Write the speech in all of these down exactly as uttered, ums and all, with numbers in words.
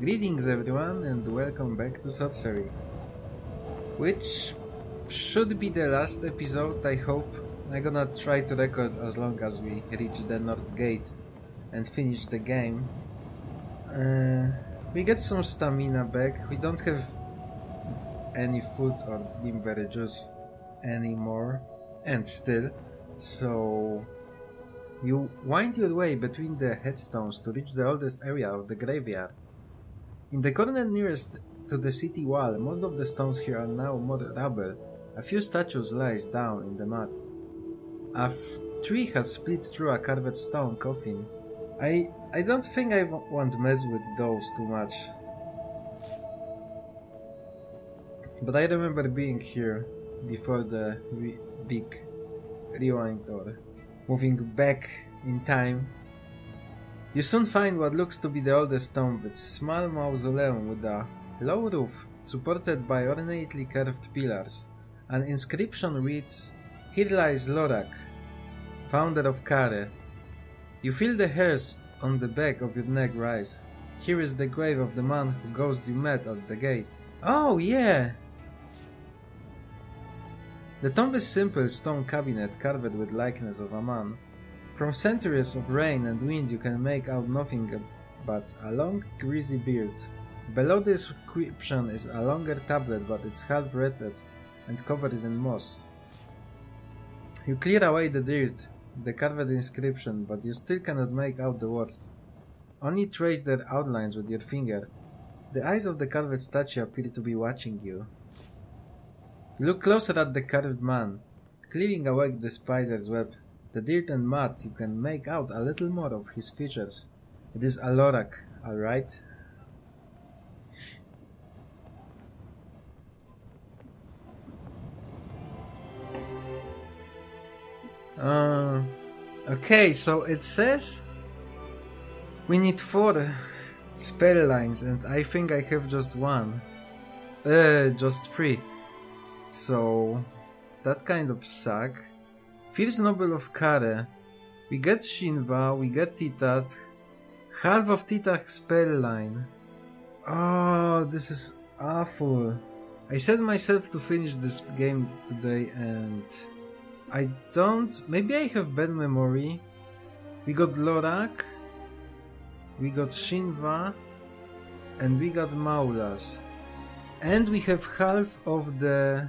Greetings everyone and welcome back to Sorcery! Which should be the last episode, I hope. I'm gonna try to record as long as we reach the North Gate and finish the game. Uh, we get some stamina back. We don't have any food or limber juice anymore, and still, so you wind your way between the headstones to reach the oldest area of the graveyard. In the corner nearest to the city wall, most of the stones here are now more rubble. A few statues lies down in the mud. A tree has split through a carved stone coffin. I I don't think I want to mess with those too much. But I remember being here before the re big rewind or moving back in time. You soon find what looks to be the oldest tomb, with small mausoleum with a low roof supported by ornately curved pillars. An inscription reads, "Here lies Lorak, founder of Kharé." You feel the hairs on the back of your neck rise. Here is the grave of the man who ghost you met at the gate. Oh yeah! The tomb is simple stone cabinet carved with likeness of a man. From centuries of rain and wind you can make out nothing but a long, greasy beard. Below the inscription is a longer tablet, but it's half rotted and covered in moss. You clear away the dirt, the carved inscription, but you still cannot make out the words. Only trace their outlines with your finger. The eyes of the carved statue appear to be watching you. Look closer at the carved man, clearing away the spider's web. The dirt and mud, you can make out a little more of his features. It is Alorak, alright? Uh, okay, so it says we need four spell lines, and I think I have just one. Uh, just three. So that kind of suck. First noble of Kharé. We get Shinva, we get Titat. Half of Titach spell line. Oh, this is awful. I set myself to finish this game today and I don't... Maybe I have bad memory. We got Lorak. We got Shinva. And we got Maulas. And we have half of the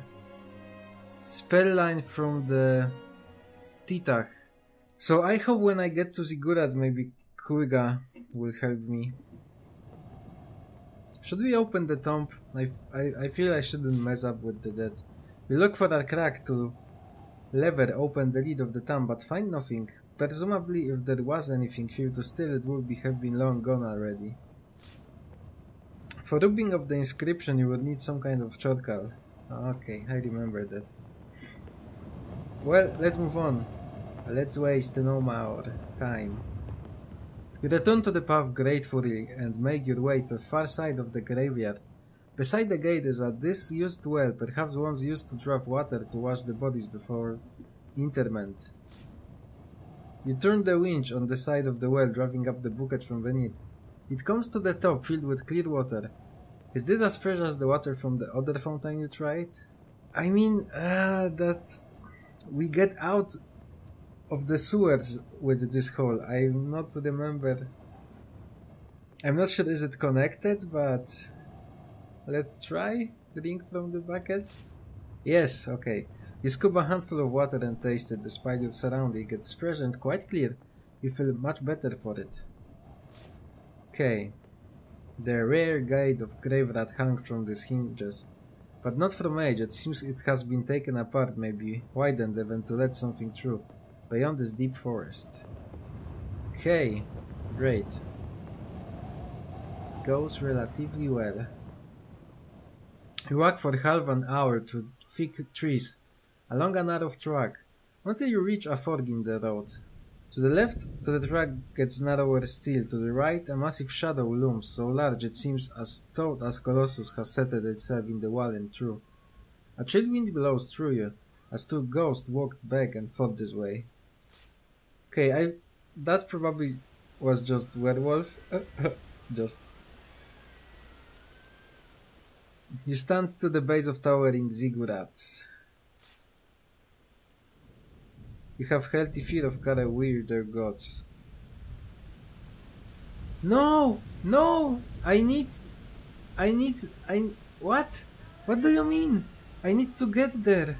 spell line from the Titach. So I hope when I get to Ziggurat, maybe Courga will help me. Should we open the tomb? I, I, I feel I shouldn't mess up with the dead. We look for a crack to lever open the lid of the tomb, but find nothing. Presumably if there was anything here to steal, it would be, have been long gone already. For rubbing of the inscription you would need some kind of charcoal. Okay, I remember that. Well, let's move on. Let's waste no more time. You return to the path gratefully and make your way to the far side of the graveyard. Beside the gate is a disused well, perhaps once used to draw water to wash the bodies before interment. You turn the winch on the side of the well, driving up the bucket from beneath. It comes to the top, filled with clear water. Is this as fresh as the water from the other fountain you tried? I mean, uh, that's... we get out of the sewers with this hole. I'm not remember... I'm not sure is it connected, but... let's try. Drink from the bucket. Yes, okay. You scoop a handful of water and taste it. Despite your surrounding, it's fresh and quite clear. You feel much better for it. Okay. The rare guide of grave rat hangs from these hinges, but not from age. It seems it has been taken apart, maybe widened even to let something through, beyond this deep forest. Okay, great. Goes relatively well. You walk for half an hour through thick trees, along a narrow track, until you reach a fork in the road. To the left, the track gets narrower still. To the right, a massive shadow looms, so large it seems as stout as Colossus has settled itself in the wall and through. A chill wind blows through you, as two ghosts walked back and forth this way. Okay, I... that probably was just werewolf. Just... You stand to the base of towering Ziggurat. You have healthy fear of Kharé weirder gods. No! No! I need... I need... I... What? What do you mean? I need to get there.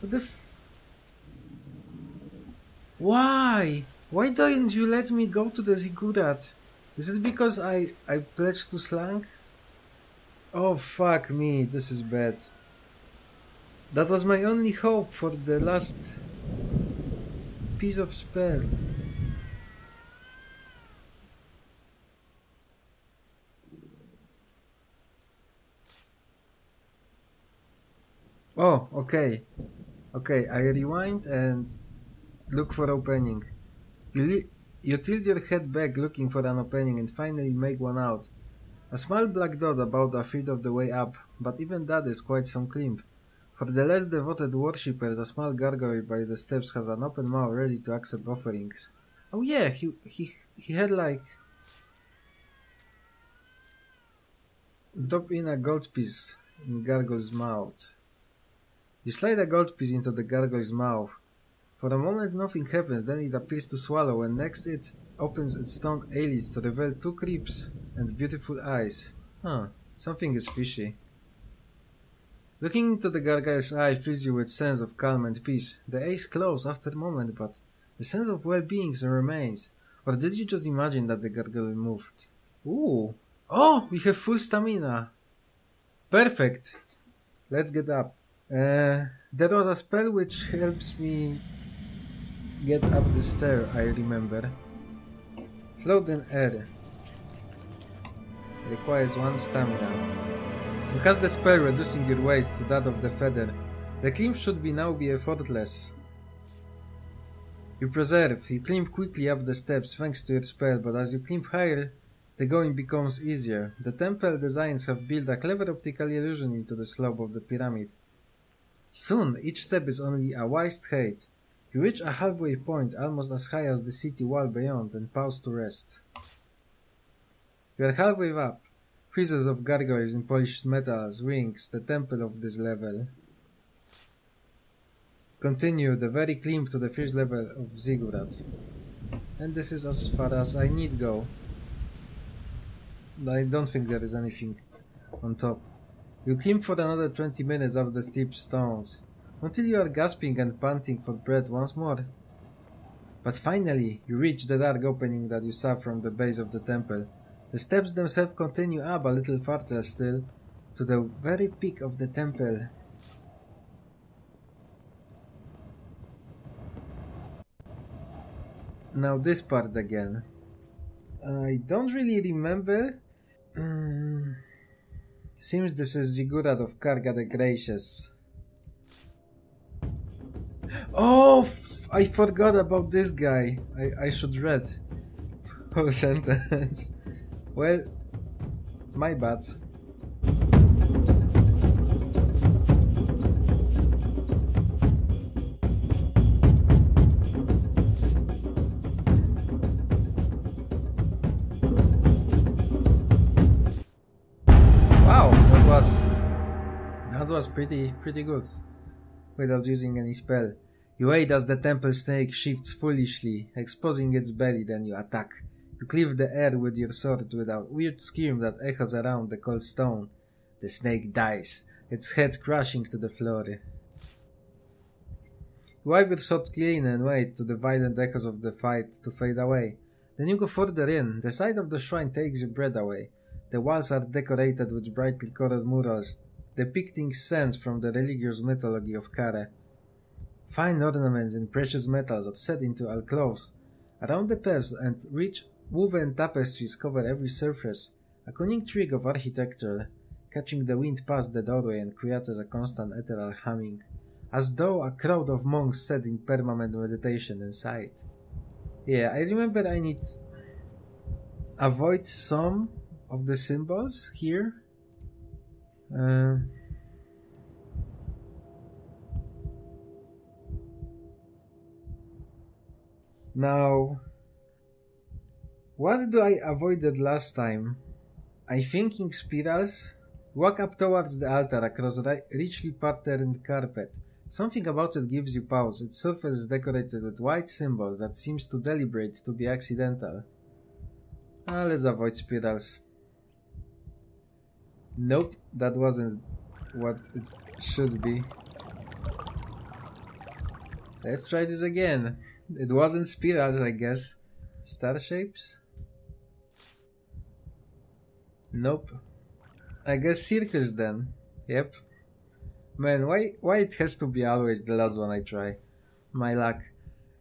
What the f... Why? Why don't you let me go to the Ziggurat? Is it because I... I pledged to Slank? Oh fuck me, this is bad. That was my only hope for the last... piece of spell. Oh, okay. Okay, I rewind and look for opening. You, you tilt your head back looking for an opening and finally make one out. A small black dot about a third of the way up, but even that is quite some climb. For the less devoted worshippers, a small gargoyle by the steps has an open mouth ready to accept offerings. Oh yeah, he he, he had like... drop in a gold piece in gargoyle's mouth. You slide a gold piece into the gargoyle's mouth. For a moment nothing happens, then it appears to swallow, and next it opens its tongue eyelids to reveal two crypts and beautiful eyes. Huh, something is fishy. Looking into the gargoyle's eye fills you with sense of calm and peace. The eyes close after a moment, but the sense of well-being remains. Or did you just imagine that the gargoyle moved? Ooh! Oh, we have full stamina! Perfect! Let's get up. Uh, there was a spell which helps me get up the stair, I remember. Float in air. Requires one stamina. You cast the spell, reducing your weight to that of the feather. The climb should be now be effortless. You preserve. You climb quickly up the steps thanks to your spell, but as you climb higher, the going becomes easier. The temple designs have built a clever optical illusion into the slope of the pyramid. Soon, each step is only a wide height. You reach a halfway point, almost as high as the city wall beyond, and pause to rest. You are halfway up. Friezes of gargoyles in polished metals, rings, the temple of this level. Continue the very climb to the first level of Ziggurat. And this is as far as I need go. I don't think there is anything on top. You climb for another twenty minutes up the steep stones, until you are gasping and panting for breath once more. But finally, you reach the dark opening that you saw from the base of the temple. The steps themselves continue up a little farther still, to the very peak of the temple. Now this part again. I don't really remember... Seems this is Ziggurat of Karga the Gracious. Oh, f I forgot about this guy. I, I should read whole sentence. Well, my bad. Was pretty pretty good without using any spell. You wait as the temple snake shifts foolishly, exposing its belly, then you attack. You cleave the air with your sword with a weird scream that echoes around the cold stone. The snake dies, its head crashing to the floor. You wipe your sword clean and wait to the violent echoes of the fight to fade away. Then you go further in. The side of the shrine takes your breath away. The walls are decorated with brightly colored murals, depicting scenes from the religious mythology of Kharé. Fine ornaments in precious metals are set into alcoves. Around the paths and rich woven tapestries cover every surface, a cunning trick of architecture, catching the wind past the doorway and creates a constant ethereal humming, as though a crowd of monks sat in permanent meditation inside. Yeah, I remember I need to avoid some of the symbols here. Uh, now, what do I avoided last time? I think in spirals, Walk up towards the altar across richly patterned carpet. Something about it gives you pause. Its surface is decorated with white symbols that seems to deliberate to be accidental. Ah, let's avoid spirals. Nope, that wasn't what it should be. Let's try this again. It wasn't spirals, I guess. Star shapes? Nope. I guess circles then. Yep. Man, why, why it has to be always the last one I try? My luck.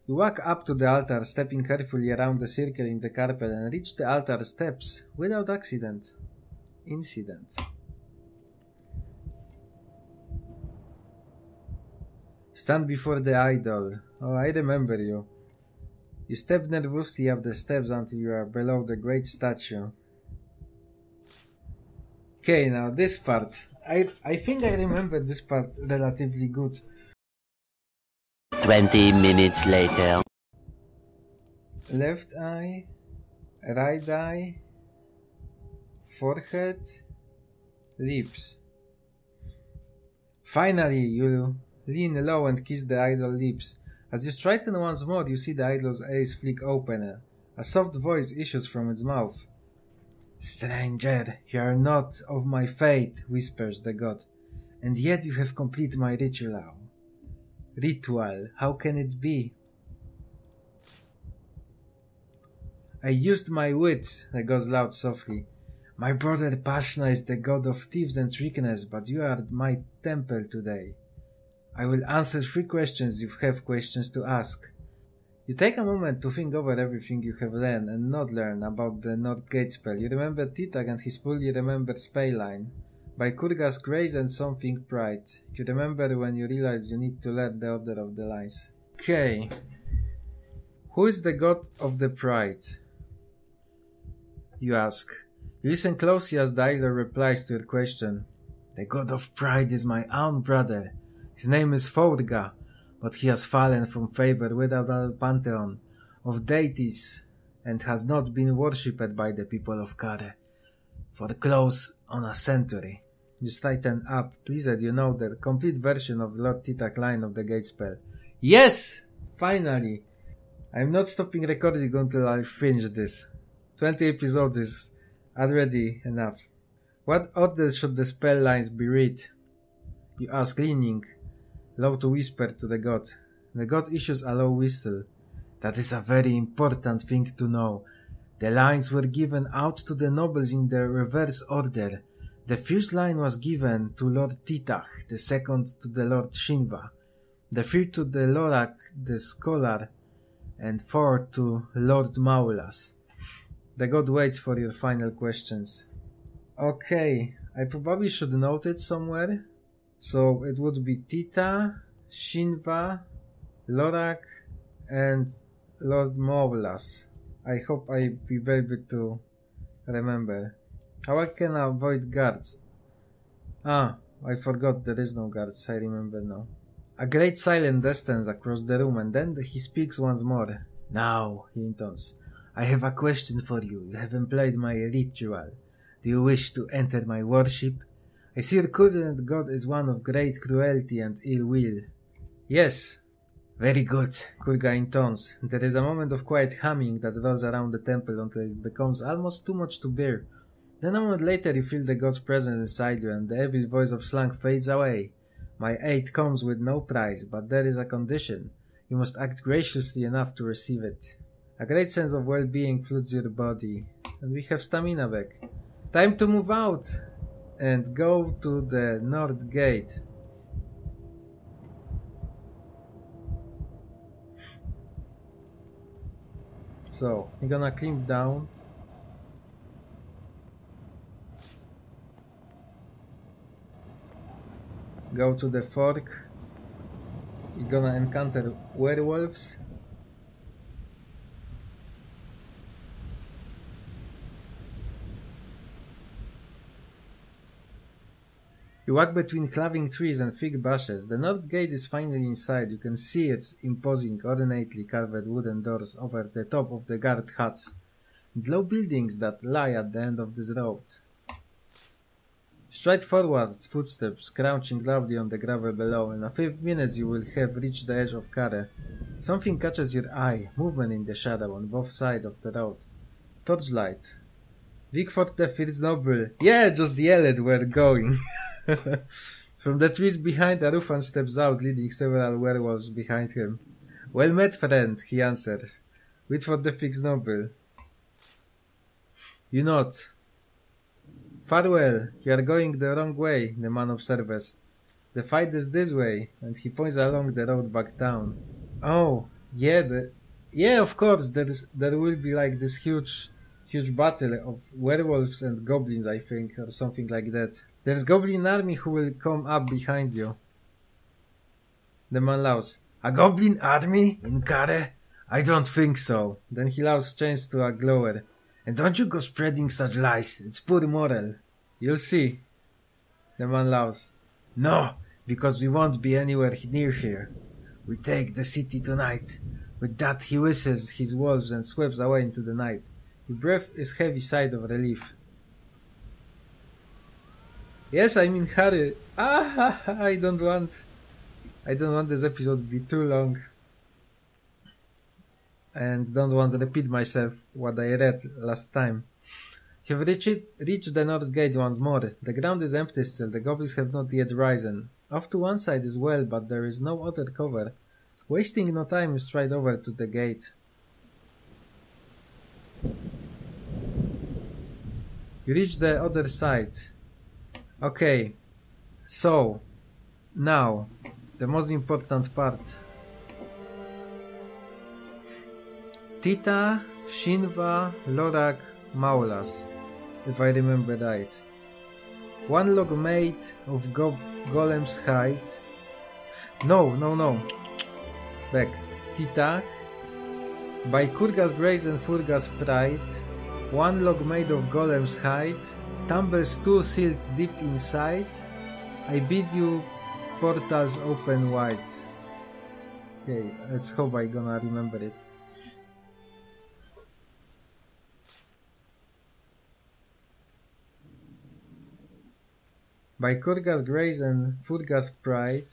You walk up to the altar, stepping carefully around the circle in the carpet and reach the altar steps without accident. Incident. Stand before the idol. Oh, I remember you. You step nervously up the steps until you are below the great statue. Okay, now this part. I, I think I remember this part relatively good. Twenty minutes later. Left eye, right eye, forehead, lips. Finally, you lean low and kiss the idol's lips. As you straighten once more, you see the idol's eyes flick open. A soft voice issues from its mouth. Stranger, you are not of my faith, whispers the god, and yet you have completed my ritual. Ritual, how can it be? I used my wits, the god loud softly. My brother Pashna is the god of thieves and trickness, but you are at my temple today. I will answer three questions if you have questions to ask. You take a moment to think over everything you have learned and not learned about the North Gate spell. You remember Titach and his poorly remembered spell line. By Courga's grace and something pride. You remember when you realized you need to learn the order of the lines. Okay. Who is the god of the pride? You ask. You listen closely as the idol replies to your question. The god of pride is my own brother. His name is Fodga. But he has fallen from favor without our pantheon of deities and has not been worshipped by the people of Kharé for close on a century. You straighten up. Please, you know the complete version of Lord Titach line of the gate spell. Yes! Finally! I'm not stopping recording until I finish this. twenty episodes is already enough. What order should the spell lines be read? You ask, leaning low to whisper to the god. The god issues a low whistle. That is a very important thing to know. The lines were given out to the nobles in the reverse order. The first line was given to Lord Titach, the second to the Lord Shinva, the third to the Lorak, the scholar, and fourth to Lord Maulas. The god waits for your final questions. Okay, I probably should note it somewhere. So it would be Tita, Shinva, Lorak, and Lord Maulas. I hope I be able to remember. How I can avoid guards? Ah, I forgot there is no guards, I remember now. A great silent distance across the room, and then he speaks once more. Now, he intones, I have a question for you. You have employed my ritual. Do you wish to enter my worship? I see your current god is one of great cruelty and ill will. Yes. Very good, Courga intones. There is a moment of quiet humming that rolls around the temple until it becomes almost too much to bear. Then a moment later you feel the god's presence inside you and the evil voice of Slank fades away. My aid comes with no price, but there is a condition. You must act graciously enough to receive it. A great sense of well-being floods your body. And we have stamina back. Time to move out! And go to the North Gate. So, you're gonna climb down. Go to the fork. You're gonna encounter werewolves. You walk between cloven trees and thick bushes. The North Gate is finally inside. You can see its imposing, ornately carved wooden doors over the top of the guard huts and low buildings that lie at the end of this road. Straight forward, footsteps crouching loudly on the gravel below. In a few minutes you will have reached the edge of Kharé. Something catches your eye, movement in the shadow on both sides of the road. Torchlight. Vigford the First Noble. Yeah, just yell it, we're going. From the trees behind, Arufan steps out, leading several werewolves behind him. Well met, friend, he answered. Wait for the First Noble. You not. Farewell, you are going the wrong way, the man observes. The fight is this way, and he points along the road back down. Oh, yeah, the, yeah, of course, there's, there will be like this huge, huge battle of werewolves and goblins, I think, or something like that. There's goblin army who will come up behind you. The man laughs. A goblin army in Kharé? I don't think so. Then he laughs, changes to a glower. And don't you go spreading such lies. It's poor moral. You'll see. The man laughs. No, because we won't be anywhere near here. We take the city tonight. With that he whistles his wolves and sweeps away into the night. His breath is heavy, sigh of relief. Yes, I'm in Kharé. Ah, I don't want... I don't want this episode to be too long. And don't want to repeat myself what I read last time. Have reached, reached the North Gate once more. The ground is empty still, the goblins have not yet risen. Off to one side is well, but there is no other cover. Wasting no time, you stride over to the gate. You reach the other side. Okay, so now the most important part. Titat, Shinva, Lorak, Maulas, if I remember right. One log made of go golem's hide. No, no, no. Back. Titach. By Courga's grace and Furga's pride. One log made of golem's hide. Tumbles two sealed deep inside. I bid you portals open wide. Okay, let's hope I gonna remember it. By Courga's grace and Furga's pride,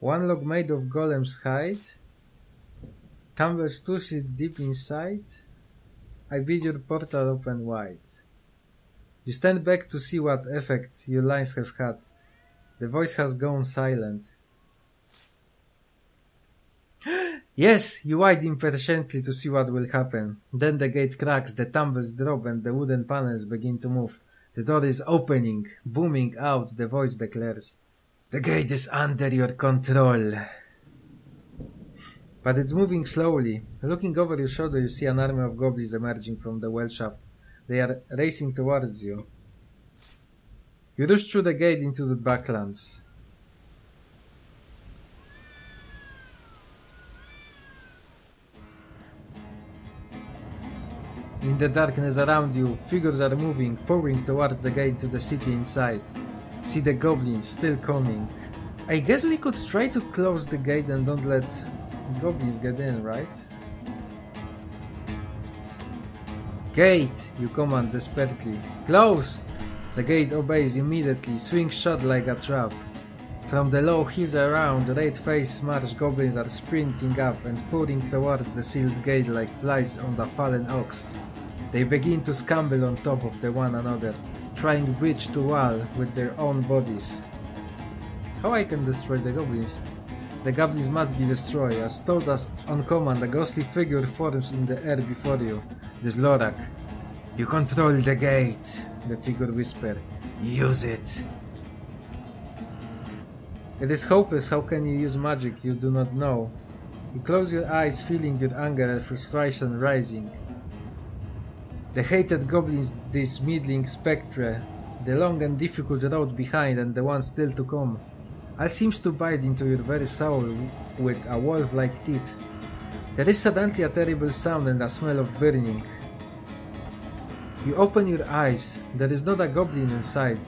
one log made of golem's hide, tumbles two sealed deep inside, I bid your portal open wide. You stand back to see what effect your lines have had. The voice has gone silent. Yes, you wait impatiently to see what will happen. Then the gate cracks, the tumbles drop and the wooden panels begin to move. The door is opening, booming out, the voice declares. The gate is under your control. But it's moving slowly. Looking over your shoulder, you see an army of goblins emerging from the well shaft. They are racing towards you. You rush through the gate into the backlands. In the darkness around you, figures are moving, pouring towards the gate to the city inside. See the goblins still coming. I guess we could try to close the gate and don't let goblins get in, right? Gate, you command desperately. Close! The gate obeys immediately, swings shut like a trap. From the low hills around, red-faced marsh goblins are sprinting up and pouring towards the sealed gate like flies on a fallen ox. They begin to scramble on top of the one another, trying breach to wall with their own bodies. How I can destroy the goblins? The goblins must be destroyed. As told us on command, a ghostly figure forms in the air before you. This Lorak. You control the gate, the figure whispered. Use it. It is hopeless, how can you use magic you do not know? You close your eyes, feeling your anger and frustration rising. The hated goblins, these meddling spectre, the long and difficult road behind and the one still to come, all seems to bite into your very soul with a wolf-like teeth. There is suddenly a terrible sound and a smell of burning. You open your eyes, there is not a goblin inside.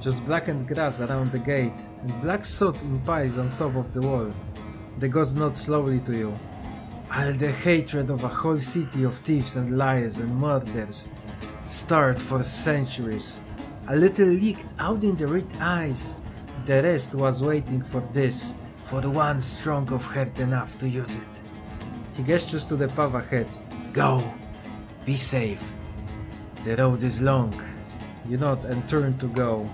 Just blackened grass around the gate, and black soot in piles on top of the wall. The ghost nods slowly to you. All the hatred of a whole city of thieves and liars and murders, stored for centuries. a little leaked out in the red eyes. The rest was waiting for this, for the one strong of heart enough to use it. He gestures to the Pava head. Go! Be safe. The road is long. You nod and turn to go.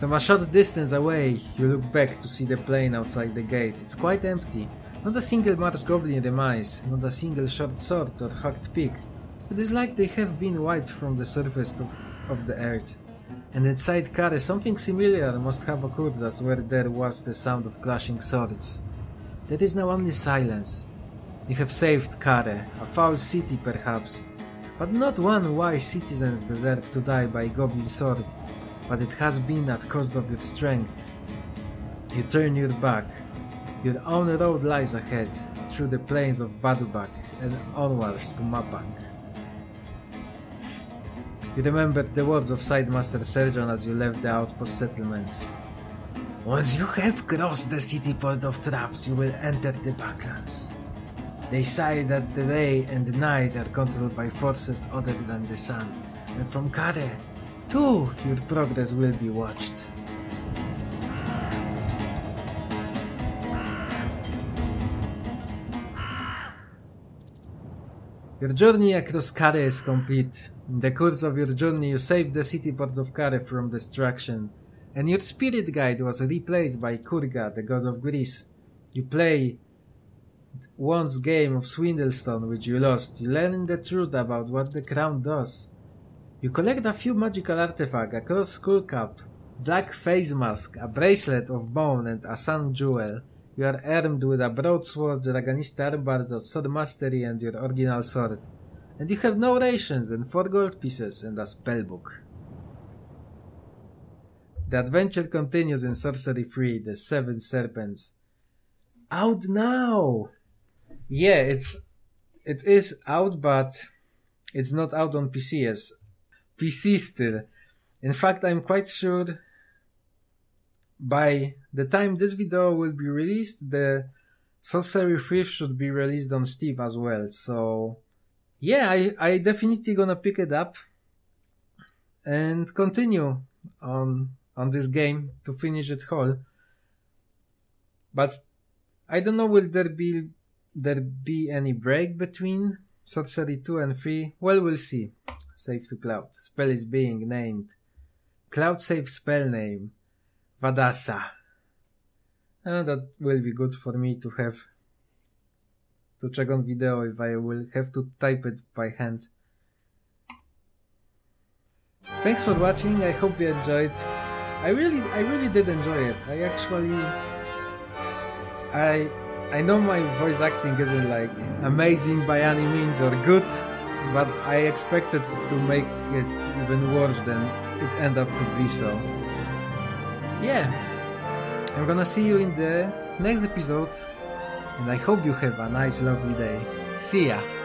From a short distance away, you look back to see the plain outside the gate. It's quite empty. Not a single march goblin remains, not a single short sword or hacked pick. It is like they have been wiped from the surface to, of the earth. And inside Kharé, something similar must have occurred as where there was the sound of clashing swords. That is now only silence. You have saved Kharé, a foul city perhaps, but not one wise citizens deserve to die by goblin sword. But it has been at cost of your strength. You turn your back. Your own road lies ahead, through the plains of Badubak and onwards to Mapak. You remember the words of Sidemaster Serjon as you left the outpost settlements. Once you have crossed the city port of traps, you will enter the backlands. They say that the day and the night are controlled by forces other than the sun, and from Kharé, too, your progress will be watched. Your journey across Kharé is complete. In the course of your journey you saved the city port of Kharé from destruction, and your spirit guide was replaced by Courga, the god of Greece. You played one's game of Swindlestone, which you lost. You learned the truth about what the crown does. You collect a few magical artifacts, a cross skull cap, black face mask, a bracelet of bone and a sun jewel. You are armed with a broadsword, dragonist armband, a sword mastery and your original sword. And you have no rations and four gold pieces and a spellbook. The adventure continues in Sorcery!, the Seven Serpents. Out now! Yeah, it's... it is out, but it's not out on P Cs. P C still. In fact, I'm quite sure by the time this video will be released, the Sorcery!! Should be released on Steam as well. So yeah, I, I definitely gonna pick it up and continue on, on this game to finish it whole. But I don't know, will there be, there be any break between Sorcery!, two and three? Well, we'll see. Save to cloud. Spell is being named. Cloud save spell name. Vadasa. And that will be good for me to have to check on video if I will have to type it by hand. Thanks for watching. I hope you enjoyed. I really, I really did enjoy it. I actually, I, I know my voice acting isn't like amazing by any means or good, but I expected to make it even worse than it ended up to be, so yeah, I'm gonna see you in the next episode, and I hope you have a nice lovely day. See ya!